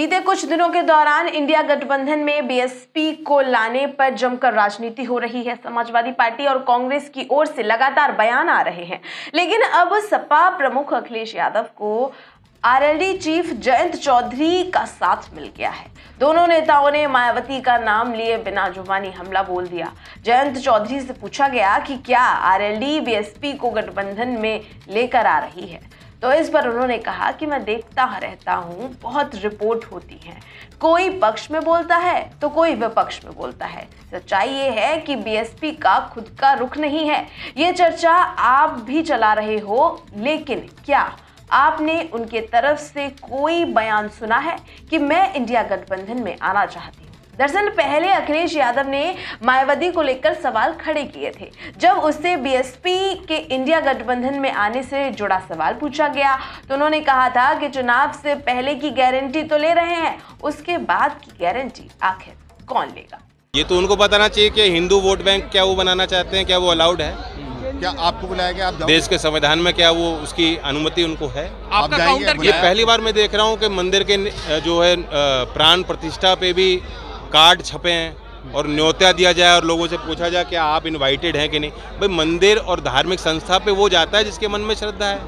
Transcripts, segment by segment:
बीते कुछ दिनों के दौरान इंडिया गठबंधन में बीएसपी को लाने पर जमकर राजनीति हो रही है। समाजवादी पार्टी और कांग्रेस की ओर से लगातार बयान आ रहे हैं, लेकिन अब सपा प्रमुख अखिलेश यादव को आरएलडी चीफ जयंत चौधरी का साथ मिल गया है। दोनों नेताओं ने मायावती का नाम लिए बिना जुबानी हमला बोल दिया। जयंत चौधरी से पूछा गया कि क्या आरएलडी बीएसपी को गठबंधन में लेकर आ रही है, तो इस पर उन्होंने कहा कि मैं देखता रहता हूँ, बहुत रिपोर्ट होती हैं, कोई पक्ष में बोलता है तो कोई विपक्ष में बोलता है। सच्चाई ये है कि बीएसपी का खुद का रुख नहीं है। ये चर्चा आप भी चला रहे हो, लेकिन क्या आपने उनके तरफ से कोई बयान सुना है कि मैं इंडिया गठबंधन में आना चाहती हूँ? दरअसल पहले अखिलेश यादव ने मायावती को लेकर सवाल खड़े किए थे। जब उससे बीएसपी के इंडिया गठबंधन में आने से जुड़ा सवाल पूछा गया तो उन्होंने कहा था कि चुनाव से पहले की गारंटी तो ले रहे हैं, उसके बाद की गारंटी आखिर कौन लेगा? ये तो उनको बताना चाहिए कि हिंदू वोट बैंक क्या वो बनाना चाहते हैं, क्या वो अलाउड है, क्या आपको बुलाया गया, आप देश के संविधान में क्या वो उसकी अनुमति उनको है? आप जाएंगे? ये पहली बार मैं देख रहा हूँ कि मंदिर के जो है प्राण प्रतिष्ठा पे भी कार्ड छपे हैं और न्योता दिया जाए और लोगों से पूछा जाए कि आप इनवाइटेड हैं कि नहीं। भाई मंदिर और धार्मिक संस्था पे वो जाता है जिसके मन में श्रद्धा है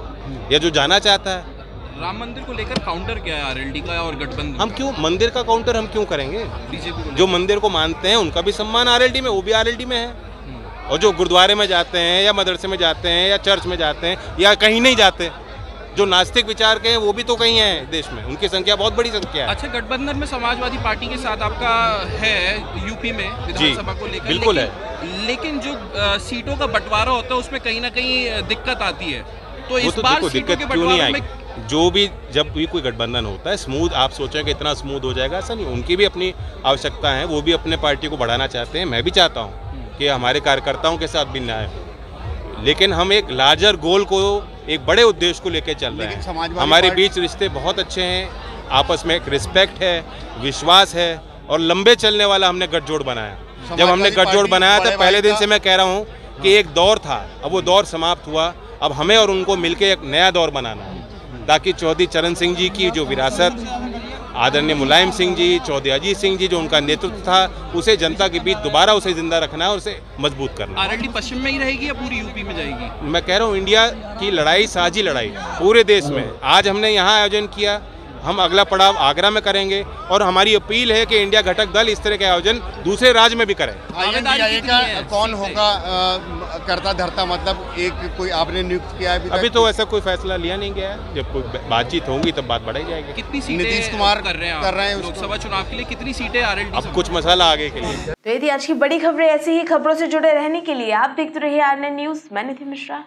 या जो जाना चाहता है। राम मंदिर को लेकर काउंटर क्या है आरएलडी का और गठबंधन? हम क्यों मंदिर का काउंटर हम क्यों करेंगे? बीजेपी जो मंदिर को मानते हैं उनका भी सम्मान आरएलडी में, वो भी आरएलडी में है, और जो गुरुद्वारे में जाते हैं या मदरसे में जाते हैं या चर्च में जाते हैं या कहीं नहीं जाते, जो नास्तिक विचार के हैं वो भी तो कहीं हैं देश में, उनकी संख्या बहुत बड़ी संख्या है। अच्छा, गठबंधन में समाजवादी पार्टी के साथ आपका है यूपी में विधानसभा को लेकर, बिल्कुल है, लेकिन जो सीटों का बंटवारा होता है उसमें कहीं ना कहीं दिक्कत आती है, तो इस बार तो दिक्कत क्यों नहीं आएगी? जो भी जब भी कोई गठबंधन होता है स्मूथ, आप सोचें कि इतना स्मूथ हो जाएगा, ऐसा नहीं। उनकी भी अपनी आवश्यकता है, वो भी अपने पार्टी को बढ़ाना चाहते हैं, मैं भी चाहता हूँ कि हमारे कार्यकर्ताओं के साथ भी न्याय हो, लेकिन हम एक लार्जर गोल को, एक बड़े उद्देश्य को लेकर चल रहे हैं। हमारे बीच रिश्ते बहुत अच्छे हैं, आपस में एक रिस्पेक्ट है, विश्वास है, और लंबे चलने वाला हमने गठजोड़ बनाया। जब हमने गठजोड़ बनाया तो पहले दिन से मैं कह रहा हूँ कि एक दौर था, अब वो दौर समाप्त हुआ, अब हमें और उनको मिलकर एक नया दौर बनाना है, ताकि चौधरी चरण सिंह जी की जो विरासत, आदरणीय मुलायम सिंह जी, चौधरी अजीत सिंह जी, जो उनका नेतृत्व था, उसे जनता के बीच दोबारा उसे जिंदा रखना और उसे मजबूत करना। आरएलडी पश्चिम में ही रहेगी या पूरी यूपी में जाएगी? मैं कह रहा हूँ इंडिया की लड़ाई, साझी लड़ाई पूरे देश में। आज हमने यहाँ आयोजन किया, हम अगला पड़ाव आगरा में करेंगे, और हमारी अपील है कि इंडिया घटक दल इस तरह के आयोजन दूसरे राज्य में भी करें। कौन होगा करता धरता, मतलब एक कोई आपने नियुक्त किया है? अभी तो ऐसा कोई फैसला लिया नहीं गया है, जब कोई बातचीत होगी तब बात बढ़ाई जाएगी। कितनी सीटें नीतीश कुमार कर रहे हैं लोकसभा चुनाव के लिए, कितनी सीटें आरएलडी? अब कुछ मसाला आगे के लिए। तो ये थी आज की बड़ी खबरें। ऐसी ही खबरों से जुड़े रहने के लिए आप देखते रहिए आर9 न्यूज। मैं नितिन मिश्रा।